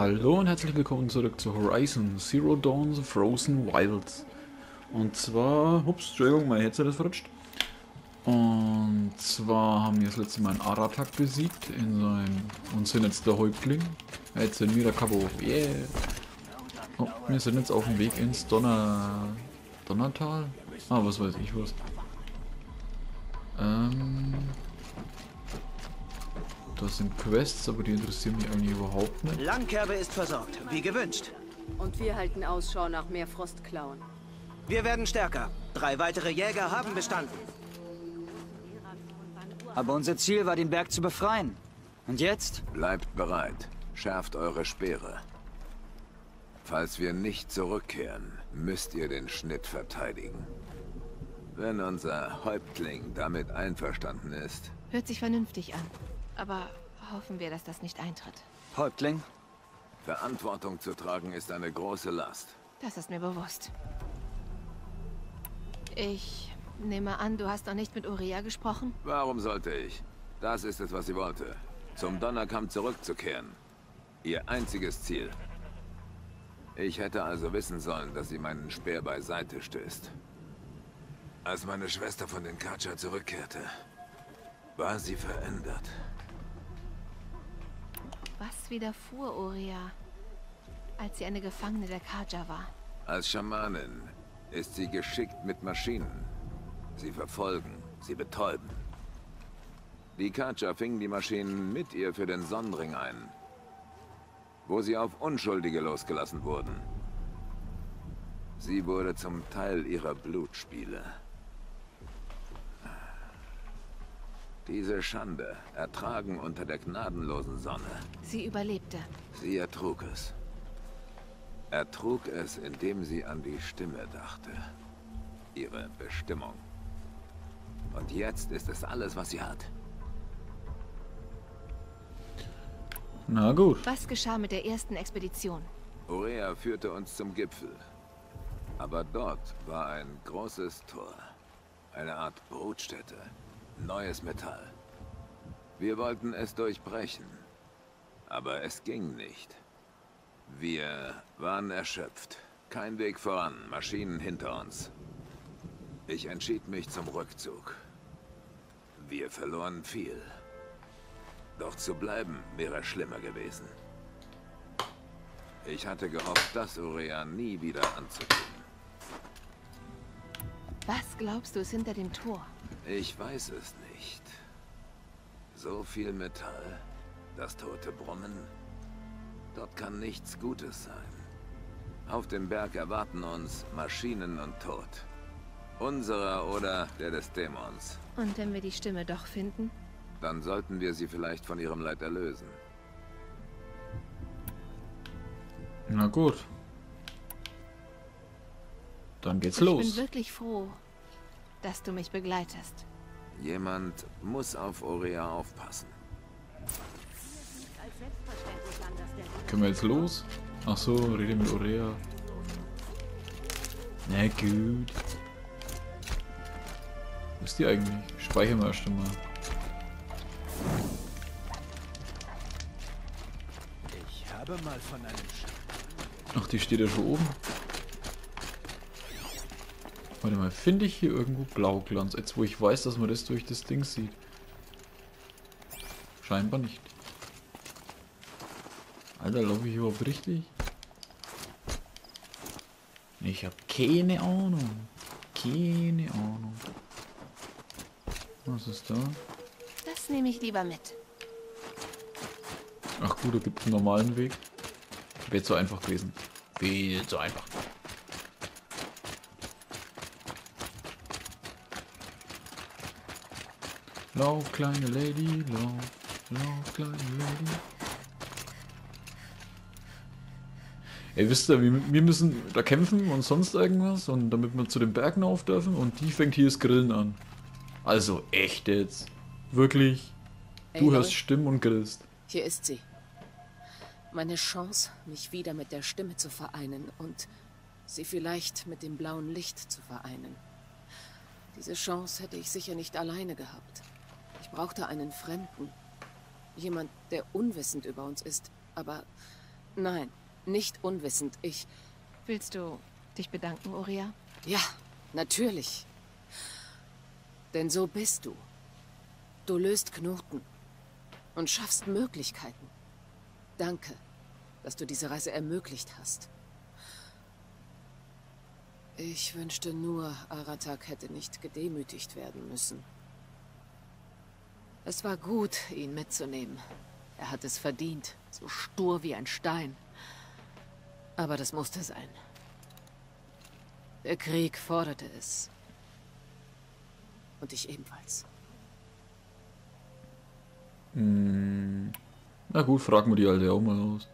Hallo und herzlich willkommen zurück zu Horizon Zero Dawn, The Frozen Wilds. Und zwar, ups, Entschuldigung, mein Headset ist verrutscht. Und zwar haben wir das letzte Mal einen Aratak besiegt in seinem, und sind jetzt der Häuptling. Jetzt sind wir der Cabo, yeah! Oh, wir sind jetzt auf dem Weg ins Donnertal? Ah, was weiß ich was. Das sind Quests, aber die interessieren mich eigentlich überhaupt nicht. Langkerbe ist versorgt, wie gewünscht. Und wir halten Ausschau nach mehr Frostklauen. Wir werden stärker. 3 weitere Jäger haben bestanden. Aber unser Ziel war, den Berg zu befreien. Und jetzt? Bleibt bereit. Schärft eure Speere. Falls wir nicht zurückkehren, müsst ihr den Schnitt verteidigen. Wenn unser Häuptling damit einverstanden ist... Hört sich vernünftig an. Aber hoffen wir, dass das nicht eintritt. Häuptling? Verantwortung zu tragen ist eine große Last. Das ist mir bewusst. Ich nehme an, du hast noch nicht mit Uriah gesprochen? Warum sollte ich? Das ist es, was sie wollte. Zum Donnerkampf zurückzukehren. Ihr einziges Ziel. Ich hätte also wissen sollen, dass sie meinen Speer beiseite stößt. Als meine Schwester von den Kaja zurückkehrte, war sie verändert. Was widerfuhr Ourea, als sie eine Gefangene der Kaja war? Als Schamanin ist sie geschickt mit Maschinen. Sie verfolgen, sie betäuben. Die Kaja fingen die Maschinen mit ihr für den Sonnenring ein, wo sie auf Unschuldige losgelassen wurden. Sie wurde zum Teil ihrer Blutspiele. Diese Schande ertragen unter der gnadenlosen Sonne. Sie überlebte. Sie ertrug es. Ertrug es, indem sie an die Stimme dachte. Ihre Bestimmung. Und jetzt ist es alles, was sie hat. Na gut. Was geschah mit der ersten Expedition? Ourea führte uns zum Gipfel. Aber dort war ein großes Tor. Eine Art Brutstätte. Neues Metall. Wir wollten es durchbrechen, aber es ging nicht. Wir waren erschöpft. Kein Weg voran, Maschinen hinter uns. Ich entschied mich zum Rückzug. Wir verloren viel. Doch zu bleiben wäre schlimmer gewesen. Ich hatte gehofft, das Ourea nie wieder anzutun. Was glaubst du, ist hinter dem Tor? Ich weiß es nicht. So viel Metall, das tote Brummen. Dort kann nichts Gutes sein. Auf dem Berg erwarten uns Maschinen und Tod. Unserer oder der des Dämons. Und wenn wir die Stimme doch finden? Dann sollten wir sie vielleicht von ihrem Leid erlösen. Na gut. Dann geht's los. Ich bin wirklich froh, dass du mich begleitest. Jemand muss auf Ourea aufpassen. Können wir jetzt los? Ach so, rede mit Ourea. Na gut. Wo ist die eigentlich? Speichern wir erst einmal. Ich habe mal von einem Schatten. Ach, die steht ja schon oben. Warte mal, finde ich hier irgendwo Blauglanz? Jetzt, wo ich weiß, dass man das durch das Ding sieht. Scheinbar nicht. Alter, laufe ich überhaupt richtig? Ich habe keine Ahnung. Keine Ahnung. Was ist da? Das nehme ich lieber mit. Ach gut, da gibt es einen normalen Weg. Wäre zu einfach gewesen. Viel zu einfach. Lauf, kleine Lady, lauf, kleine Lady. Ey, wisst ihr, wir müssen da kämpfen und sonst irgendwas, und damit wir zu den Bergen auf dürfen, und die fängt hier das Grillen an. Also echt jetzt. Wirklich. Du Aloy, hörst Stimmen und grillst. Hier ist sie. Meine Chance, mich wieder mit der Stimme zu vereinen und sie vielleicht mit dem blauen Licht zu vereinen. Diese Chance hätte ich sicher nicht alleine gehabt. Ich brauchte einen Fremden. Jemand, der unwissend über uns ist, aber Nein, nicht unwissend. Ich... Willst du dich bedanken, Uriah? Ja, natürlich. Denn so bist du. Du löst Knoten und schaffst Möglichkeiten. Danke, dass du diese Reise ermöglicht hast. Ich wünschte nur, Aratak hätte nicht gedemütigt werden müssen. Es war gut, ihn mitzunehmen. Er hat es verdient, so stur wie ein Stein. Aber das musste sein. Der Krieg forderte es. Und ich ebenfalls. Hm. Na gut, fragen wir die Alte auch mal aus.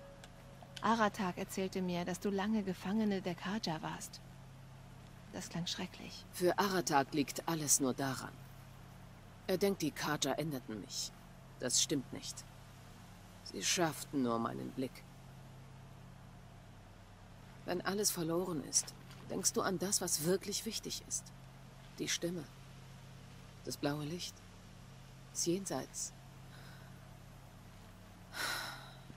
Aratak erzählte mir, dass du lange Gefangene der Kaja warst. Das klang schrecklich. Für Aratak liegt alles nur daran. Er denkt, die Kaja änderten mich. Das stimmt nicht. Sie schafften nur meinen Blick. Wenn alles verloren ist, denkst du an das, was wirklich wichtig ist. Die Stimme. Das blaue Licht. Das Jenseits.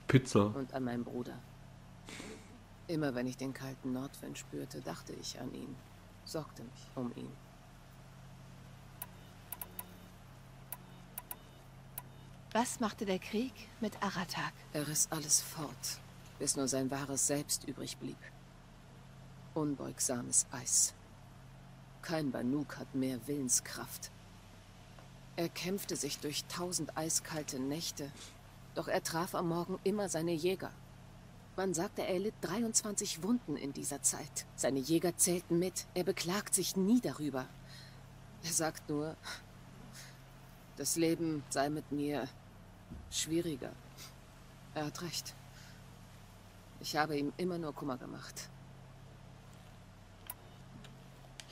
Pizza. Und an meinen Bruder. Immer wenn ich den kalten Nordwind spürte, dachte ich an ihn. Sorgte mich um ihn. Was machte der Krieg mit Aratak? Er riss alles fort, bis nur sein wahres Selbst übrig blieb. Unbeugsames Eis. Kein Banuk hat mehr Willenskraft. Er kämpfte sich durch 1000 eiskalte Nächte, doch er traf am Morgen immer seine Jäger. Man sagte, er erlitt 23 Wunden in dieser Zeit. Seine Jäger zählten mit, er beklagt sich nie darüber. Er sagt nur, das Leben sei mit mir schwieriger. Er hat recht. Ich habe ihm immer nur Kummer gemacht.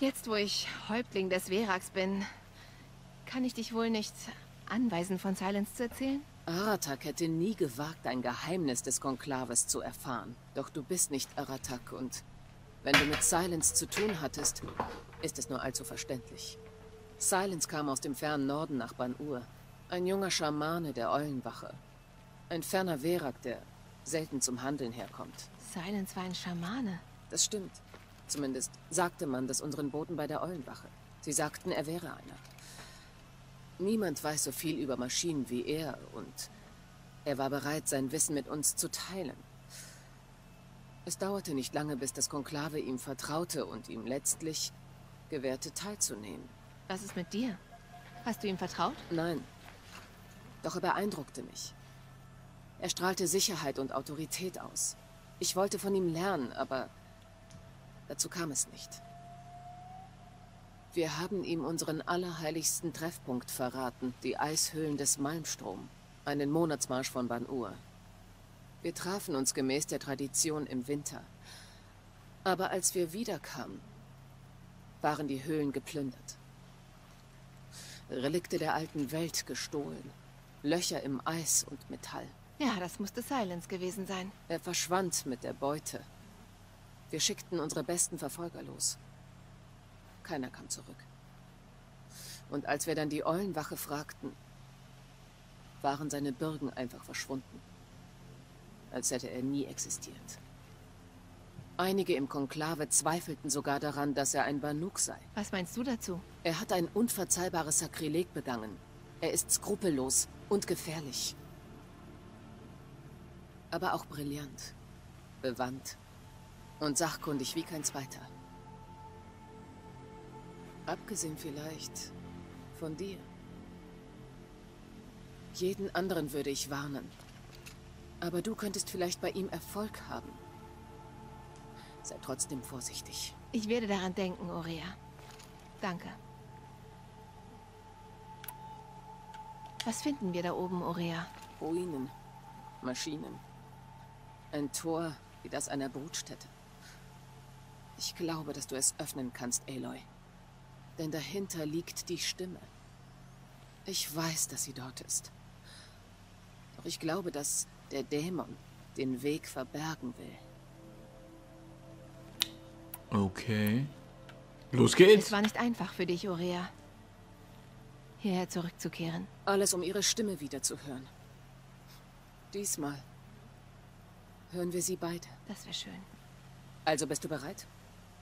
Jetzt, wo ich Häuptling des Weraks bin, kann ich dich wohl nicht anweisen, von Silence zu erzählen? Aratak hätte nie gewagt, ein Geheimnis des Konklaves zu erfahren. Doch du bist nicht Aratak und wenn du mit Silence zu tun hattest, ist es nur allzu verständlich. Silence kam aus dem fernen Norden nach Ban-Ur. Ein junger Schamane der Ollenwache. Ein ferner Werak, der selten zum Handeln herkommt. Silence war ein Schamane. Das stimmt. Zumindest sagte man das unseren Boten bei der Ollenwache. Sie sagten, er wäre einer. Niemand weiß so viel über Maschinen wie er und er war bereit, sein Wissen mit uns zu teilen. Es dauerte nicht lange, bis das Konklave ihm vertraute und ihm letztlich gewährte, teilzunehmen. Was ist mit dir? Hast du ihm vertraut? Nein. Doch er beeindruckte mich. Er strahlte Sicherheit und Autorität aus. Ich wollte von ihm lernen, aber dazu kam es nicht. Wir haben ihm unseren allerheiligsten Treffpunkt verraten, die Eishöhlen des Malmstrom, einen Monatsmarsch von Ban-Ur. Wir trafen uns gemäß der Tradition im Winter. Aber als wir wiederkamen, waren die Höhlen geplündert. Relikte der alten Welt gestohlen, Löcher im Eis und Metall. Ja, das musste Silence gewesen sein. Er verschwand mit der Beute. Wir schickten unsere besten Verfolger los. Keiner kam zurück. Und als wir dann die Eulenwache fragten, waren seine Bürgen einfach verschwunden. Als hätte er nie existiert. Einige im Konklave zweifelten sogar daran, dass er ein Banuk sei. Was meinst du dazu? Er hat ein unverzeihbares Sakrileg begangen. Er ist skrupellos und gefährlich. Aber auch brillant, bewandt und sachkundig wie kein zweiter. Abgesehen vielleicht von dir. Jeden anderen würde ich warnen. Aber du könntest vielleicht bei ihm Erfolg haben. Sei trotzdem vorsichtig. Ich werde daran denken, Ourea. Danke. Was finden wir da oben, Ourea? Ruinen, Maschinen. Ein Tor wie das einer Brutstätte. Ich glaube, dass du es öffnen kannst, Aloy. Denn dahinter liegt die Stimme. Ich weiß, dass sie dort ist. Doch ich glaube, dass der Dämon den Weg verbergen will. Okay. Los geht's! Es war nicht einfach für dich, Ourea, hierher zurückzukehren. Alles, um ihre Stimme wieder zu hören. Diesmal Hören wir sie beide? Das wäre schön. Also bist du bereit?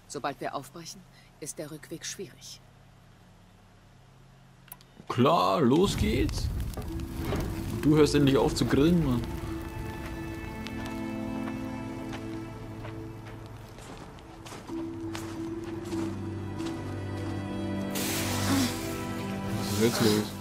Sobald wir aufbrechen, ist der Rückweg schwierig. Klar, los geht's. Du hörst endlich auf zu grillen, Mann. Was ist jetzt los?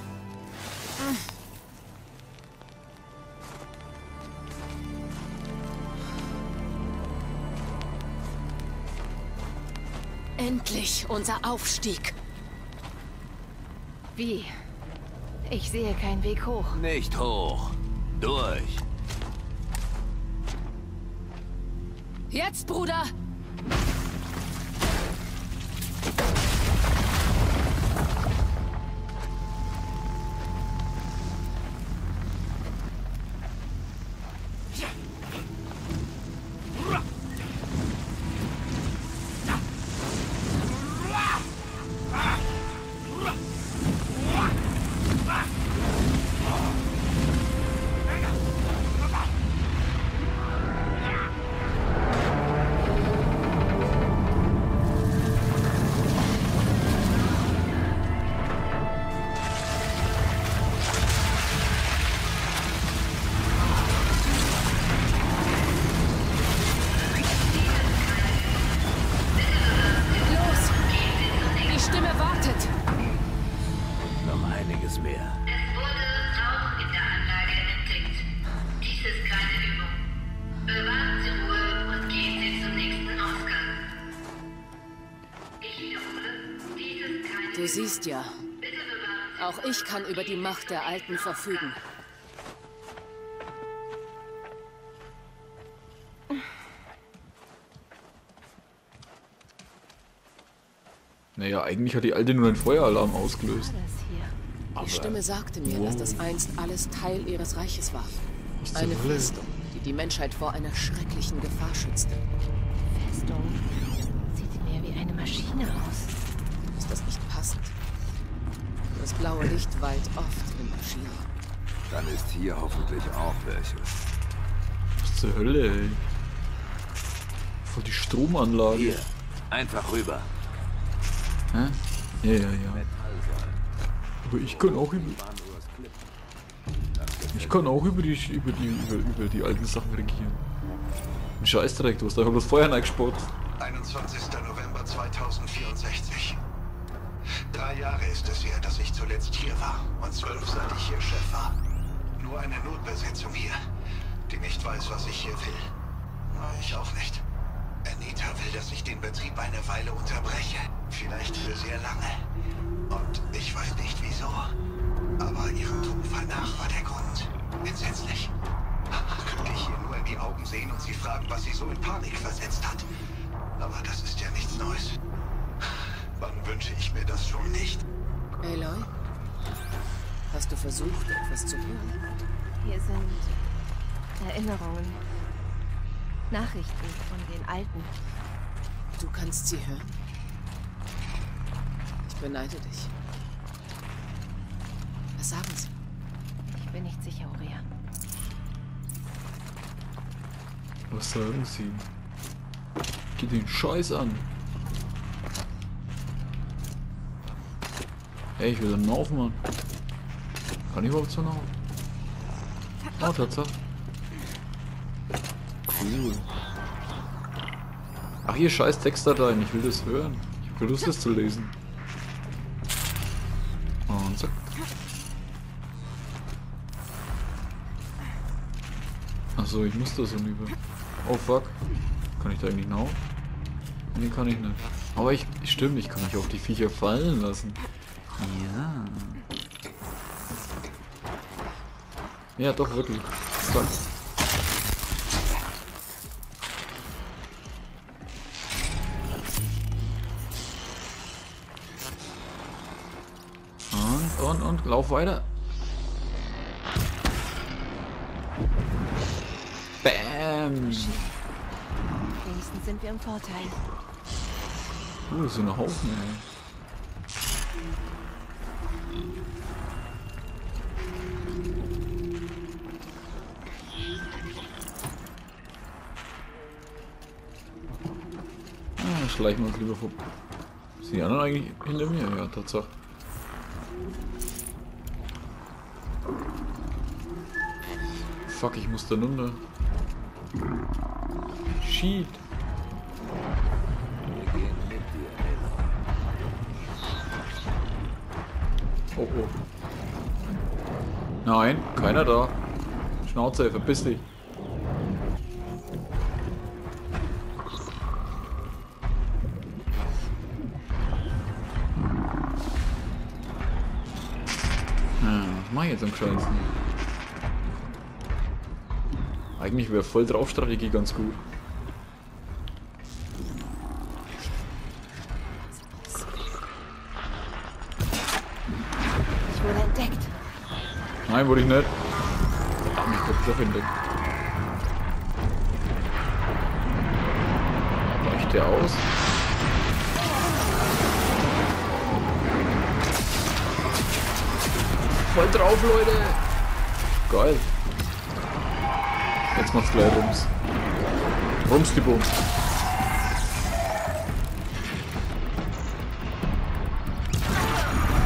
Endlich unser Aufstieg. Wie? Ich sehe keinen Weg hoch. Nicht hoch. Durch. Jetzt, Bruder! Du siehst ja, auch ich kann über die Macht der Alten verfügen. Naja, eigentlich hat die Alte nur den Feueralarm ausgelöst. Die Stimme sagte mir, dass das einst alles Teil ihres Reiches war. Eine Festung, die die Menschheit vor einer schrecklichen Gefahr schützte. Festung? Sieht mehr wie eine Maschine aus. Ist das nicht passend? Das blaue Licht weilt oft im Maschinen. Dann ist hier hoffentlich auch welche. Was zur Hölle, ey? Voll die Stromanlage. Hier, einfach rüber. Hä? Ja. Aber ich kann auch über... Ich kann auch über die alten Sachen regieren. Ein Scheißdreck, du hast einfach bloß Feuer reingespotzt. 21. November 2064. 3 Jahre ist es her, dass ich zuletzt hier war, und 12, seit ich hier Chef war. Nur eine Notbesetzung hier, die nicht weiß, was ich hier will. Ich auch nicht. Anita will, dass ich den Betrieb eine Weile unterbreche. Vielleicht für sehr lange. Und ich weiß nicht wieso. Aber ihrem Todfall nach war der Grund. Entsetzlich. Könnte ich ihr nur in die Augen sehen und sie fragen, was sie so in Panik versetzt hat. Aber das ist ja nichts Neues. Wann wünsche ich mir das schon nicht? Aloy? Hast du versucht, etwas zu hören? Hier sind Erinnerungen. Nachrichten von den Alten. Du kannst sie hören? Ich beneide dich. Was sagen sie? Ich bin nicht sicher, Ourea. Was sagen sie? Geh den Scheiß an. Ey, ich will dann laufen, Mann. Kann ich überhaupt so laufen? Ah, Tatsache. Cool. Ach, hier scheiß Textdateien. Ich will das hören. Ich hab keine Lust, das zu lesen. Und zack. Achso, ich muss das hinüber. Oh, fuck. Kann ich da eigentlich noch? Nee, kann ich nicht. Aber ich... Stimmt, ich kann mich auf die Viecher fallen lassen. Ja. Ja, doch, wirklich. Zack. Und, lauf weiter. Bam. Wenigstens sind wir im Vorteil. Oh, das sind ein Haufen, ey. schleichen wir uns lieber vor. Sind die anderen eigentlich hinter mir? Ja, Tatsache. Fuck, ich muss da runter. Shit. Oh, oh. Nein, keiner da. Schnauze, verpiss dich. Was mach ich jetzt am schönsten? Eigentlich wäre voll drauf Strategie ganz gut. Nein, wurde ich nicht. Ach, ich hab doch entdeckt. Weicht der aus? Voll drauf, Leute! Geil. Jetzt macht's gleich Rums. Rums die Bums.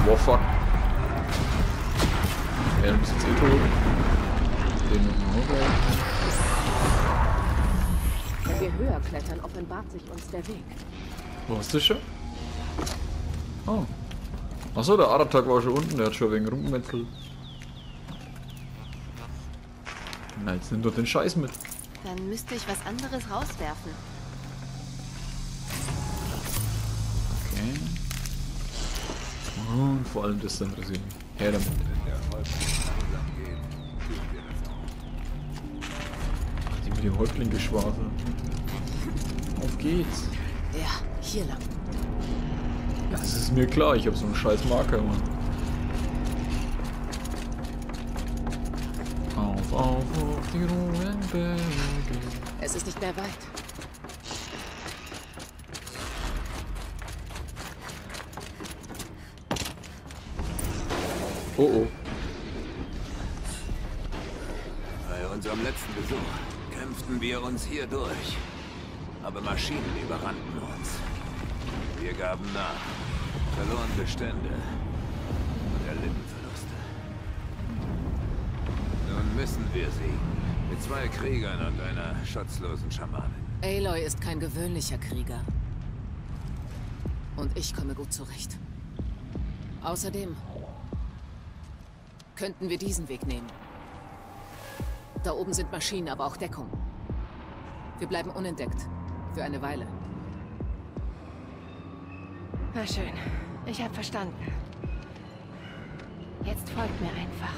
Wow, fuck. Er muss jetzt eh tot. Den noch. Wenn wir höher klettern, offenbart sich uns der Weg. Wo ist das schon? Oh. Achso, der Aratak war schon unten, der hat schon wegen rumgemetzelt. Na, jetzt nimm doch den Scheiß mit. Dann müsste ich was anderes rauswerfen. Okay. Und vor allem das dann interessiert mich. Her damit. Die mit dem Häuptling-Geschwafel. Auf geht's. Ja, hier lang. Das ist mir klar, ich habe so einen scheiß Marker, Mann. Auf die Ruhenberge. Es ist nicht mehr weit. Oh oh. Bei unserem letzten Besuch kämpften wir uns hier durch. Aber Maschinen überrannten uns. Wir gaben nach, verloren Bestände und erlitten Verluste. Nun müssen wir siegen. Mit zwei Kriegern und einer schutzlosen Schamanin. Aloy ist kein gewöhnlicher Krieger. Und ich komme gut zurecht. Außerdem könnten wir diesen Weg nehmen. Da oben sind Maschinen, aber auch Deckung. Wir bleiben unentdeckt. Für eine Weile. Na schön. Ich habe verstanden. Jetzt folgt mir einfach.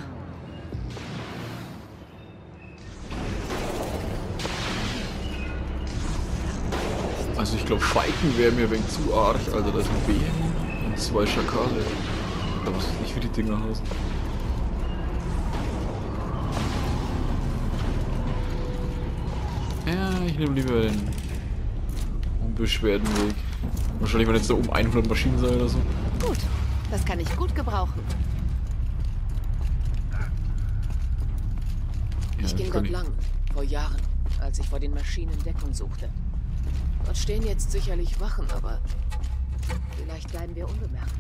Also ich glaube, Feigen wäre mir wegen zu arg. Also das sind Bären und zwei Schakale. Da weiß ich nicht, wie die Dinger heißen. Ich nehme lieber den unbeschwerten Weg. Wahrscheinlich werden jetzt da oben 100 Maschinen sein oder so. Gut, das kann ich gut gebrauchen. Ja, ich ging dort lang, vor Jahren, als ich vor den Maschinen Deckung suchte. Dort stehen jetzt sicherlich Wachen, aber vielleicht bleiben wir unbemerkt.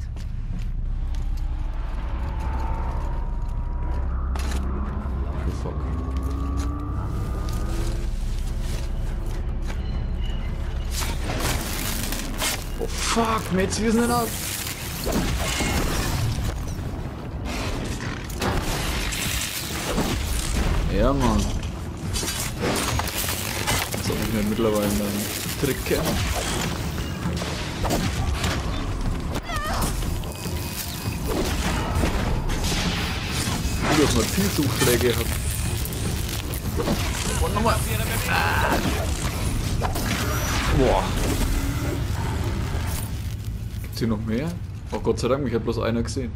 Fuck, mir ziehen sie aus. Ja, Mann. Jetzt habe ich mir mittlerweile einen Trick kennen. Du hast mal viel Zuschläge gehabt. Und nochmal. Boah. Hier noch mehr? Oh Gott sei Dank, ich habe bloß einer gesehen.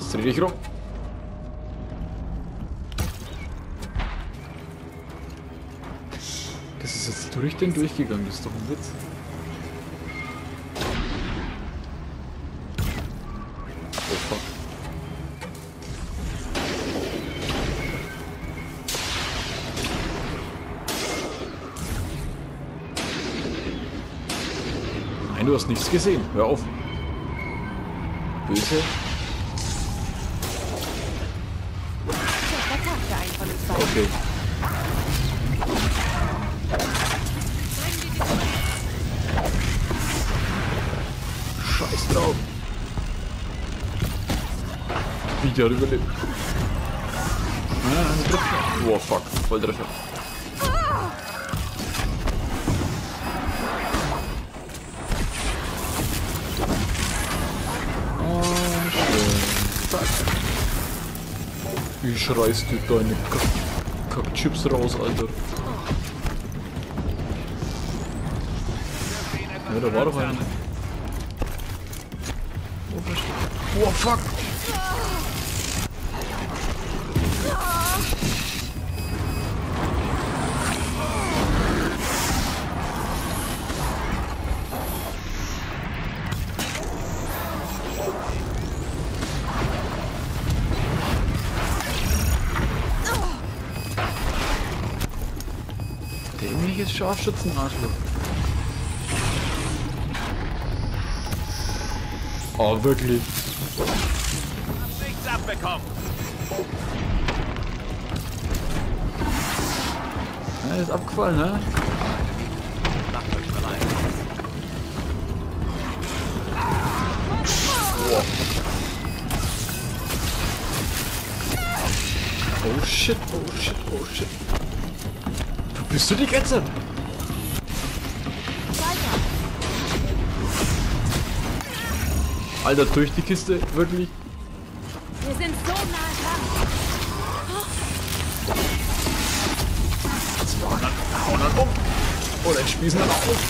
Jetzt dreh dich rum. Das ist jetzt durch den durchgegangen, das ist doch ein Witz. Oh fuck. Nein, du hast nichts gesehen. Hör auf. Böse. Okay. Scheiß drauf. Wieder überlebt. Oh fuck, Volltreffer. Oh, schön. Zack. Ich reiß dir deine Kackchips raus, Alter. Ja, da war doch einer. Oh fuck! Dämliches Scharfschützen-Arschloch. Oh, wirklich. Abbekommen. Ja, ist abgefallen, ne? Oh shit, oh shit, oh shit. Wo bist du die Katze? Alter, durch die Kiste, wirklich. Wir sind so nah dran. 200, hauen dann um. Oder ich spießen dann auch auf.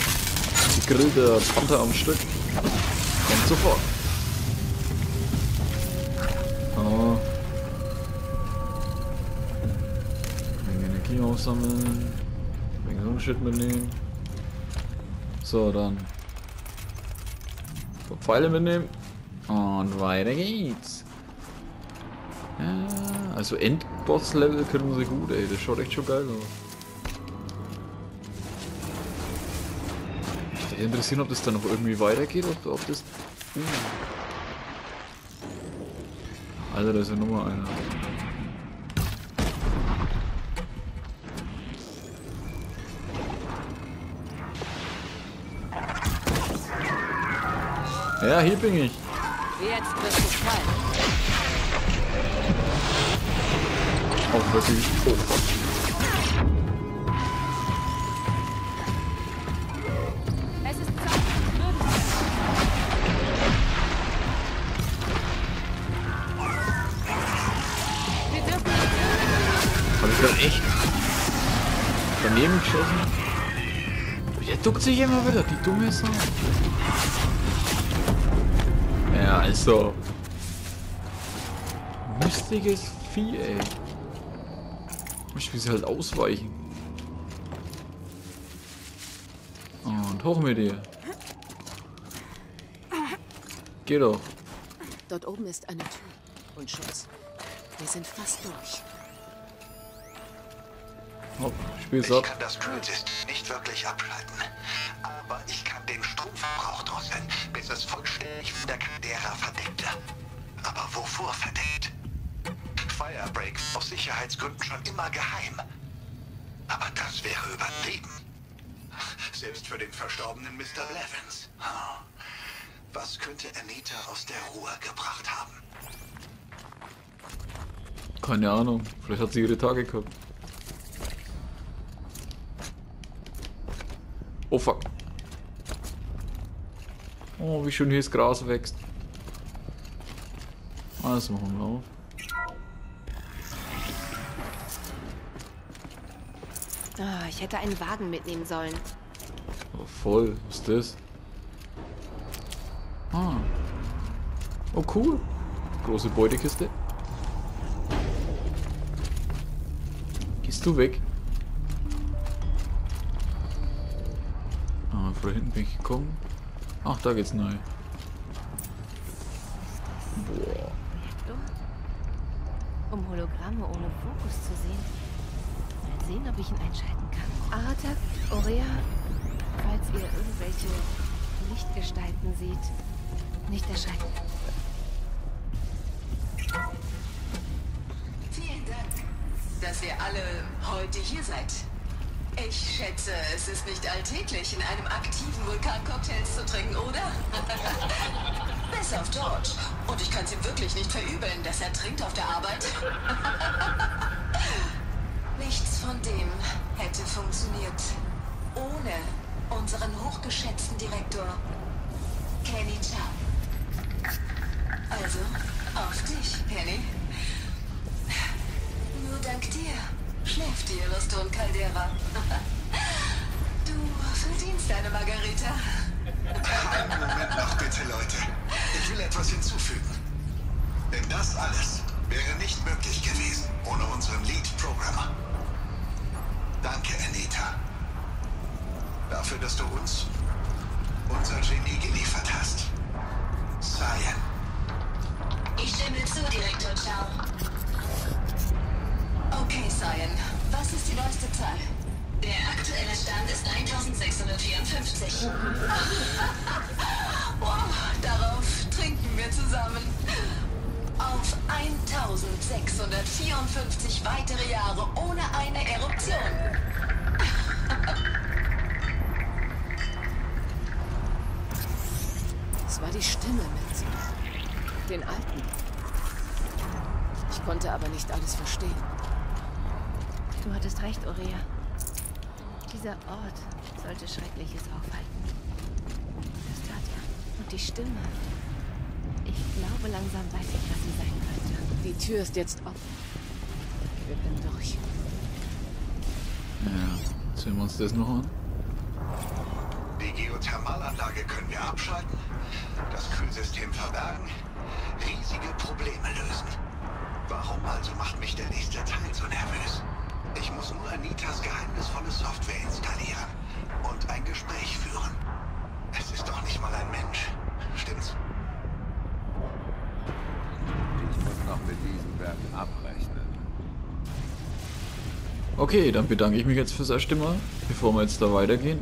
Gegrillte Panther am Stück. Kommt sofort. Oh. Wegen Energie aufsammeln. Wegen so einem Shit mitnehmen. So, dann. Pfeile mitnehmen. Und weiter geht's. Ja, also Endboss-Level können sie gut, ey. Das schaut echt schon geil aus. Mich interessiert, ob das dann noch irgendwie weitergeht, ob das... Alter, da ist ja nochmal einer. Ja, hier bin ich. Jetzt bist du frei. Auch wirklich tot. Es ist Zeit zu würden. Hab ich gerade echt daneben geschossen? Der duckt sich immer wieder, die dumme Sau. Ja, also. Lustiges Vieh, ey. Ich will sie halt ausweichen. Und hoch mit dir. Geh doch. Dort oben ist eine Tür und Schutz. Wir sind fast durch. Hopp, spiel's ab. Ich kann das Drillsystem nicht wirklich abschalten. Aber ich kann den Stromverbrauch drosseln, bis es vollständig von der Caldera verdeckt. Aber wovor verdeckt? Firebreak aus Sicherheitsgründen schon immer geheim. Aber das wäre übertrieben. Selbst für den verstorbenen Mr. Blevins. Was könnte Anita aus der Ruhe gebracht haben? Keine Ahnung. Vielleicht hat sie ihre Tage gehabt. Oh fuck. Oh, wie schön hier das Gras wächst. Alles machen wir auf. Oh, ich hätte einen Wagen mitnehmen sollen. Oh, voll. Was ist das? Ah. Oh, cool. Große Beutekiste. Gehst du weg? Ah, von hinten bin ich gekommen. Ach, da geht's neu. Boah. Um Hologramme ohne Fokus zu sehen. Mal sehen, ob ich ihn einschalten kann. Aratak, Ourea, falls ihr irgendwelche Lichtgestalten seht, nicht erschrecken. Vielen Dank, dass ihr alle heute hier seid. Ich schätze, es ist nicht alltäglich, in einem aktiven Vulkan Cocktails zu trinken, oder? Bis auf George. Und ich kann es ihm wirklich nicht verübeln, dass er trinkt auf der Arbeit. Nichts von dem hätte funktioniert ohne unseren hochgeschätzten Direktor, Kenny Chubb. Also, auf dich, Kenny. Nur dank dir schläft die Yellowstone Caldera. Du verdienst deine Margarita. Einen Moment noch bitte, Leute. Ich will etwas hinzufügen. Denn das alles wäre nicht möglich gewesen ohne unseren Lead-Programmer. Danke, Anita. Dafür, dass du uns unser Genie geliefert hast. Cyan. Ich stimme zu, Direktor Ciao. Okay, Cyan. Was ist die neueste Zahl? Der aktuelle Stand ist 1654. Wow, darauf trinken wir zusammen. Auf 1654 weitere Jahre ohne eine Eruption. Es war die Stimme mit den Alten. Ich konnte aber nicht alles verstehen. Du hattest recht, Uriah. Dieser Ort sollte Schreckliches aufhalten. Das tat er. Und die Stimme. Ich glaube, langsam weiß ich, was sie sein könnte. Die Tür ist jetzt offen. Wir können durch. Ja, sehen wir uns das noch an? Die Geothermalanlage können wir abschalten, das Kühlsystem verbergen, riesige Probleme lösen. Warum also macht mich der nächste Teil so nervös? Ich muss nur Anitas geheimnisvolle Software installieren und ein Gespräch führen. Es ist doch nicht mal ein Mensch, stimmt's? Ich muss noch mit diesen Werten abrechnen. Okay, dann bedanke ich mich jetzt fürs erste Mal, bevor wir jetzt da weitergehen.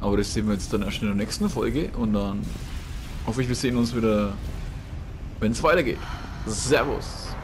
Aber das sehen wir jetzt dann erst in der nächsten Folge und dann hoffe ich, wir sehen uns wieder, wenn es weitergeht. Servus!